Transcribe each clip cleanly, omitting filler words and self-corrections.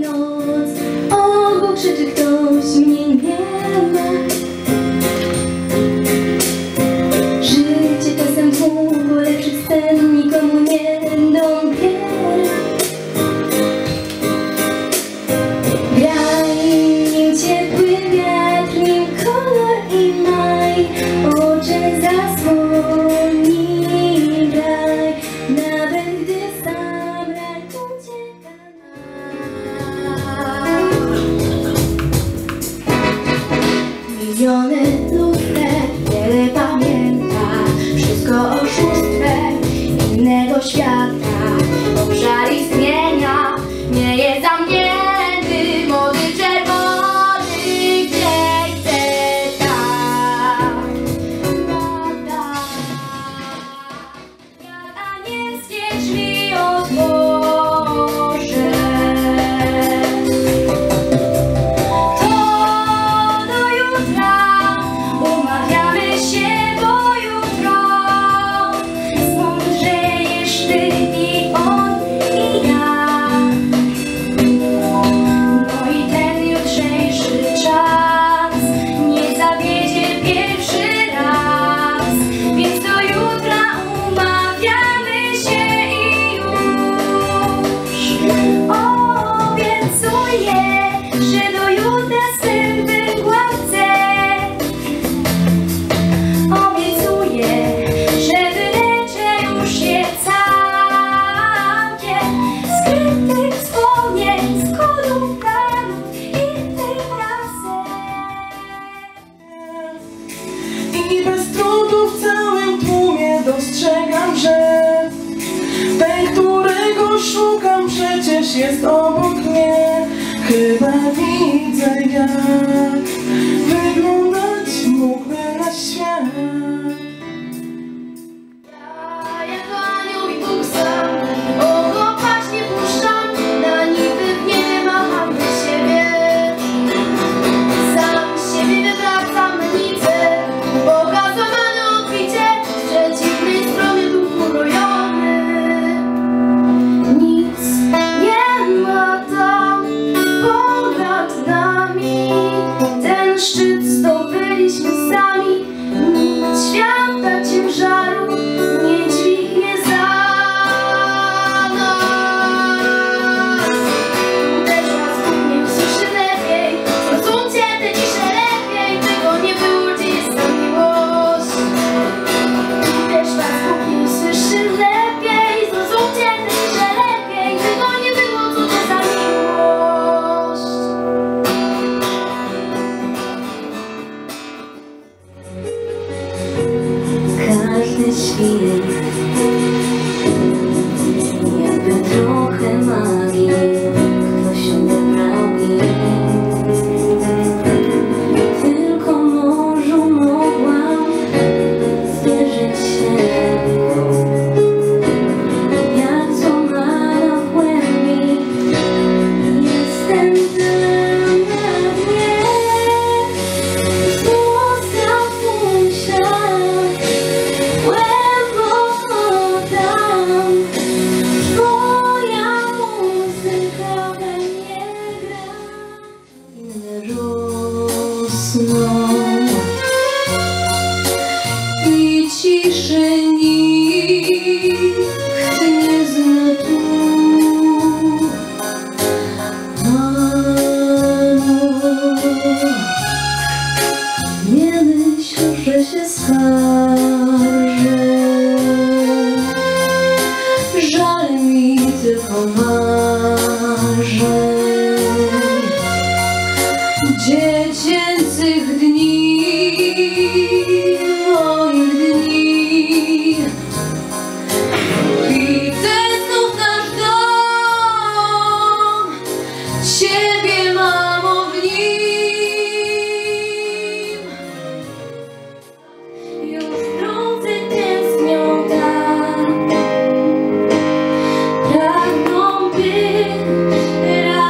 noc. Obok krzyczy ktoś, mnie nie ma. Życie czasem długo, lecz sen nikomu nie dąpię. Gra nim ciepły wiatr, nim kolor i maj. Oczy zasłoni raj, nawet gdy sam raj ucieka nam. Miliony lustrek, wiele pamięta, wszystko oszustwem innego świata. Obszar istnienia nie jest za mnie. I bez trudu w całym tłumie dostrzegam, że ten, którego szukam, przecież jest obok mnie. Chyba widzę, jak wyglądać mógłby na świat. Ja jak anioł i Bóg sam, oko paść nie puszczam, na niby nie macham do siebie. Sam siebie wywracam nic. Jakby trochę magii ktoś odebrał mi. Tylko morzu mogłam zwierzyć się, jak złamana w głębi jestem na dnie. Został twój ślad. I ciszy nikt nie zna tu, nie myśl, że się skarżę. Żal mi tylko marzę dziecięcych dni, moich dni. Widzę znów nasz dom, ciebie mamo w nim. Już drący tęsknią tak, pragną być razem.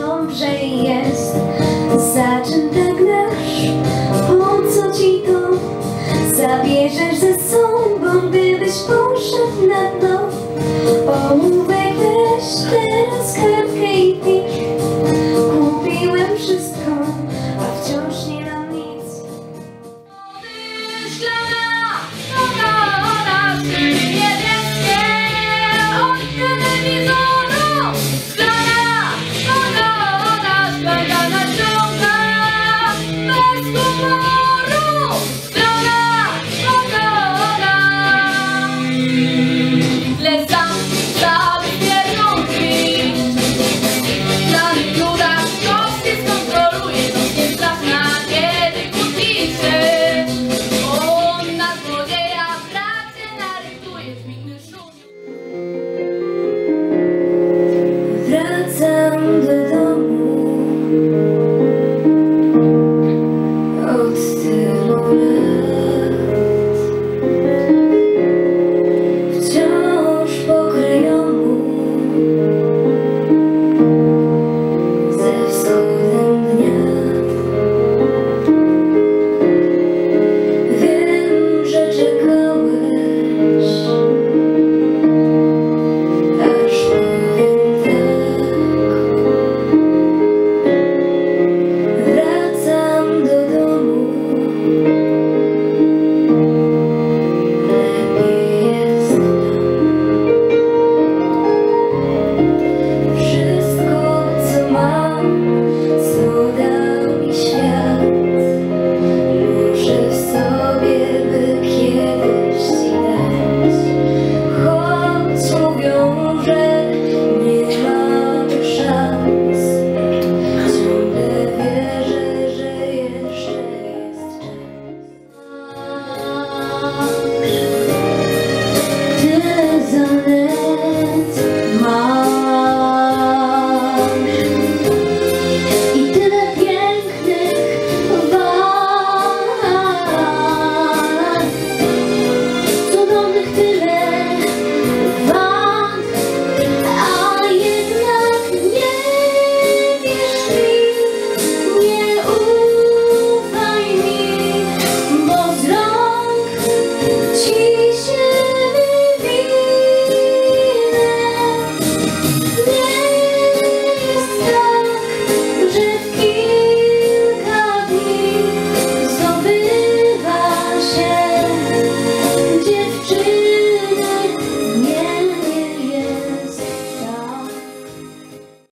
Dobrze jest, za czym tak grasz?